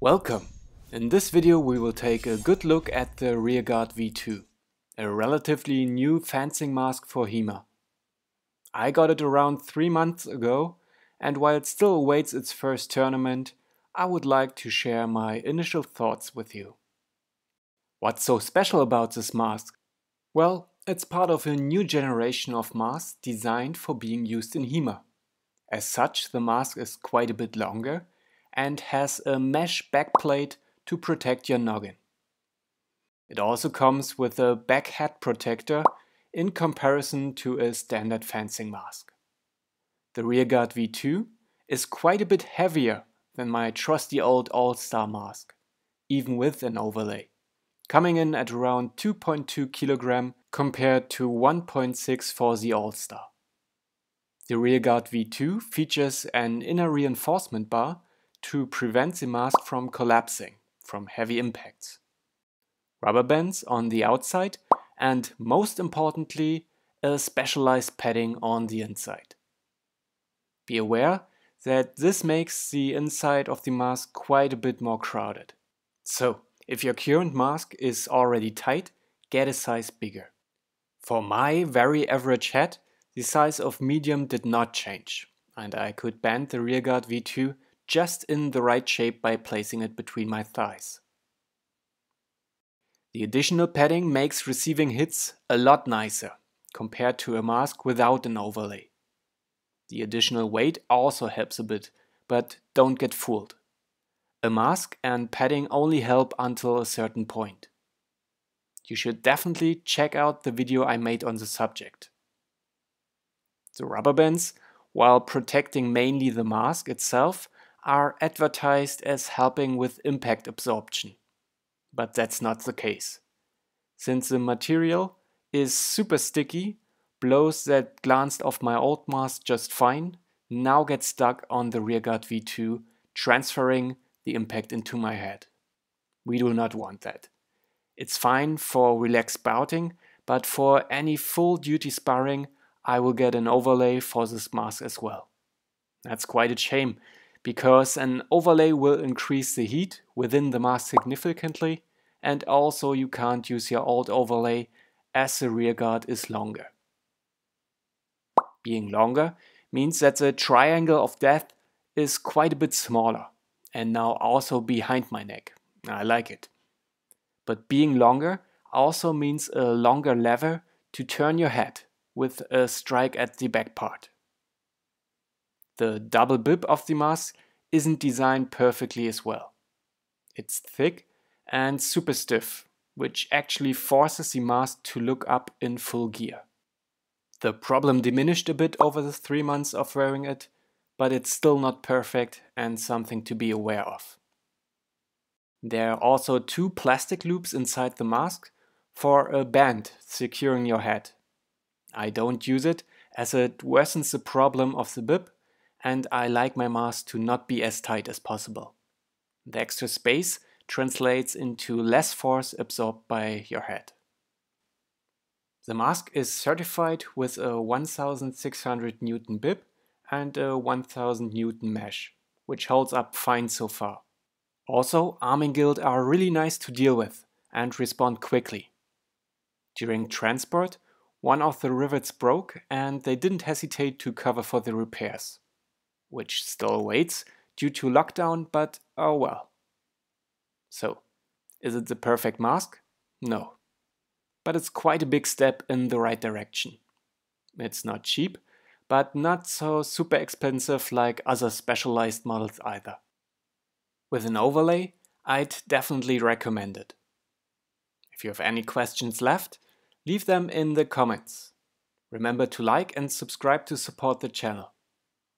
Welcome! In this video we will take a good look at the Rearguard V2, a relatively new fencing mask for HEMA. I got it around 3 months ago, and while it still awaits its first tournament, I would like to share my initial thoughts with you. What's so special about this mask? Well, it's part of a new generation of masks designed for being used in HEMA. As such, the mask is quite a bit longer and has a mesh backplate to protect your noggin. It also comes with a back head protector in comparison to a standard fencing mask. The Rearguard V2 is quite a bit heavier than my trusty old All-Star mask, even with an overlay, coming in at around 2.2 kg compared to 1.6 for the All-Star. The Rearguard V2 features an inner reinforcement bar to prevent the mask from collapsing from heavy impacts, rubber bands on the outside, and most importantly, a specialized padding on the inside. Be aware that this makes the inside of the mask quite a bit more crowded. So, if your current mask is already tight, get a size bigger. For my very average head, the size of medium did not change, and I could bend the Rearguard V2 just in the right shape by placing it between my thighs. The additional padding makes receiving hits a lot nicer compared to a mask without an overlay. The additional weight also helps a bit, but don't get fooled. A mask and padding only help until a certain point. You should definitely check out the video I made on the subject. The rubber bands, while protecting mainly the mask itself, are advertised as helping with impact absorption. But that's not the case, since the material is super sticky. Blows that glanced off my old mask just fine now get stuck on the Rearguard V2, transferring the impact into my head. We do not want that. It's fine for relaxed bouting, but for any full duty sparring I will get an overlay for this mask as well. That's quite a shame, because an overlay will increase the heat within the mask significantly, and also you can't use your old overlay as the Rearguard is longer. Being longer means that the triangle of death is quite a bit smaller, and now also behind my neck. I like it. But being longer also means a longer lever to turn your head with a strike at the back part. The double bib of the mask isn't designed perfectly as well. It's thick and super stiff, which actually forces the mask to look up in full gear. The problem diminished a bit over the 3 months of wearing it, but it's still not perfect and something to be aware of. There are also two plastic loops inside the mask for a band securing your head. I don't use it as it worsens the problem of the bib, and I like my mask to not be as tight as possible. The extra space translates into less force absorbed by your head. The mask is certified with a 1600 Newton bib and a 1000 Newton mesh, which holds up fine so far. Also, Arming Guild are really nice to deal with and respond quickly. During transport, one of the rivets broke and they didn't hesitate to cover for the repairs, which still awaits due to lockdown, but oh well. So, is it the perfect mask? No. But it's quite a big step in the right direction. It's not cheap, but not so super expensive like other specialized models either. With an overlay, I'd definitely recommend it. If you have any questions left, leave them in the comments. Remember to like and subscribe to support the channel.